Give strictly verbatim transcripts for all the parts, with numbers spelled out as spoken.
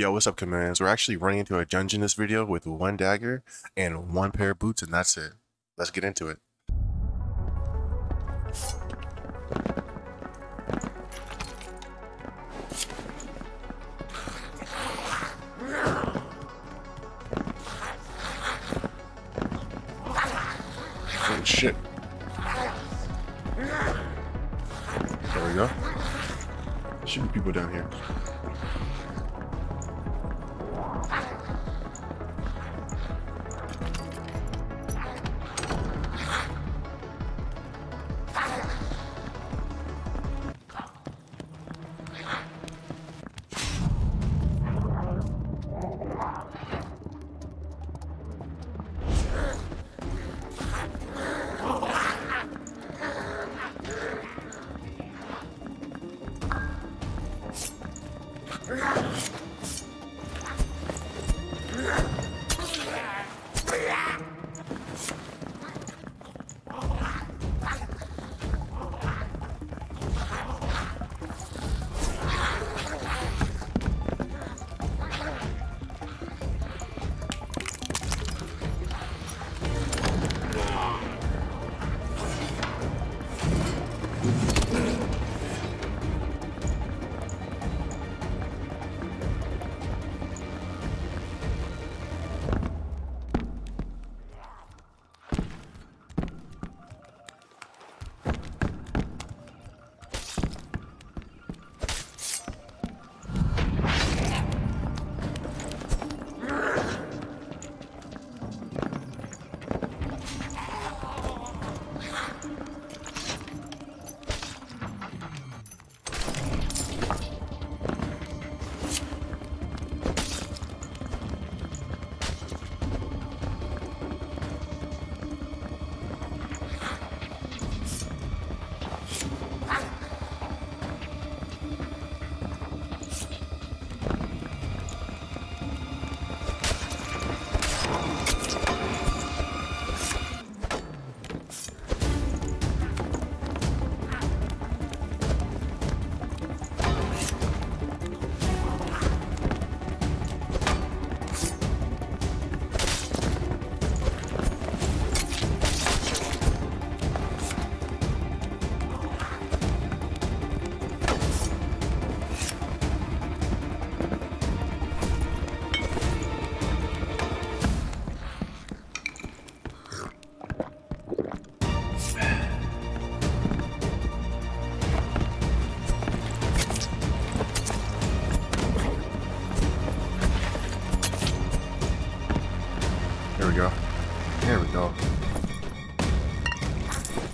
Yo, what's up, chameleons? We're actually running into a dungeon in this video with one dagger and one pair of boots, and that's it. Let's get into it. Oh, shit. There we go. There should be people down here.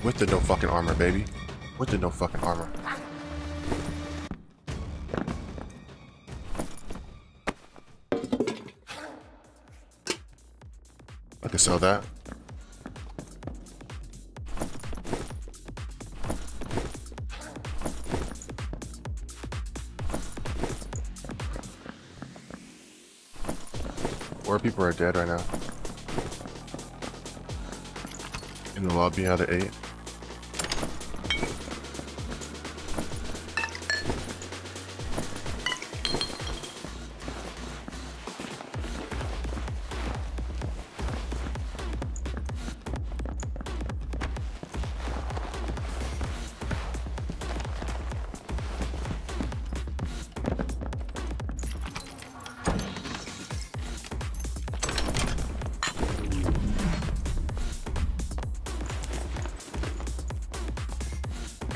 With the no fucking armor, baby. With the no fucking armor. I can sell that. Four people are dead right now. In the lobby out of eight.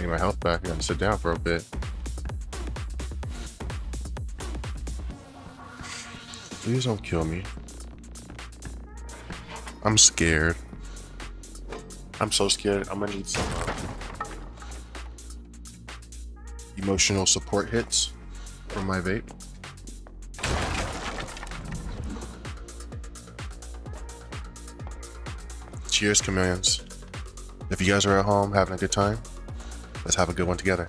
My health back. I gotta sit down for a bit. Please don't kill me. I'm scared. I'm so scared. I'm gonna need some uh, emotional support hits from my vape. Cheers, chameleons. If you guys are at home having a good time, let's have a good one together.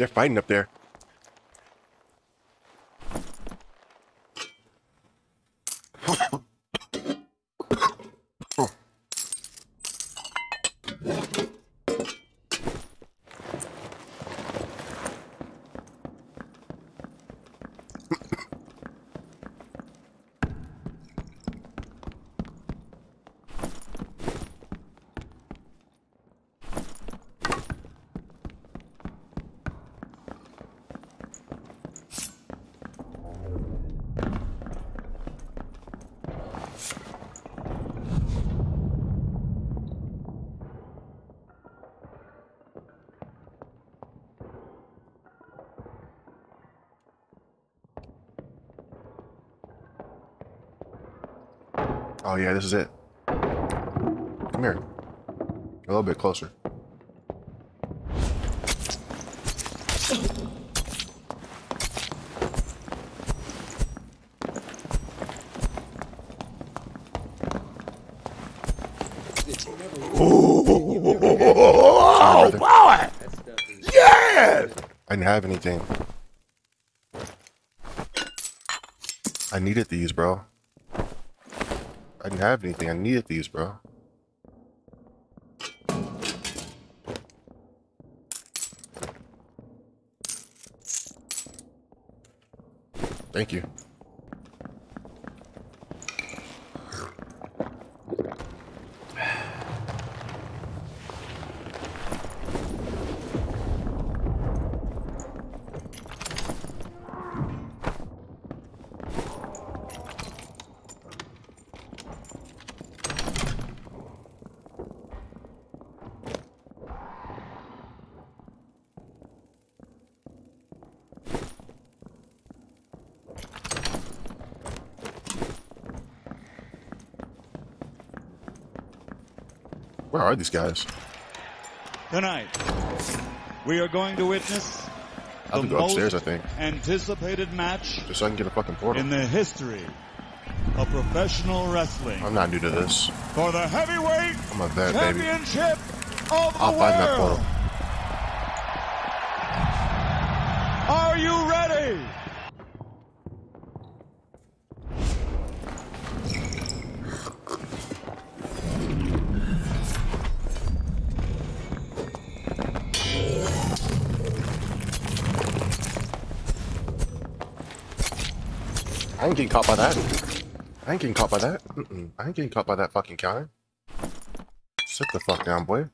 They're fighting up there. Oh yeah, this is it. Come here. A little bit closer. Oh, boy! Yes! I didn't have anything. I needed these, bro. I didn't have anything. I needed these, bro. Thank you. Where are these guys? Tonight, we are going to witness I'll the go most upstairs, I think. anticipated match Just so I can get a fucking portal. in the history of professional wrestling. I'm not new to this. For the heavyweight I'm a bad championship baby. of the I'll world. I'll find that portal. Are you ready? I ain't getting caught by that. I ain't getting caught by that. Mm-mm. I ain't getting caught by that fucking counter. Sit the fuck down, boy.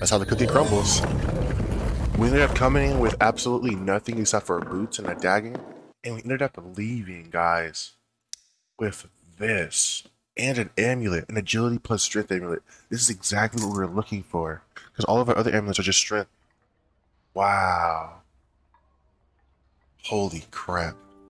That's how the cookie crumbles. We ended up coming in with absolutely nothing except for our boots and a dagger, and we ended up leaving, guys, with this and an amulet, an agility plus strength amulet. This is exactly what we were looking for, because all of our other amulets are just strength. Wow. Holy crap.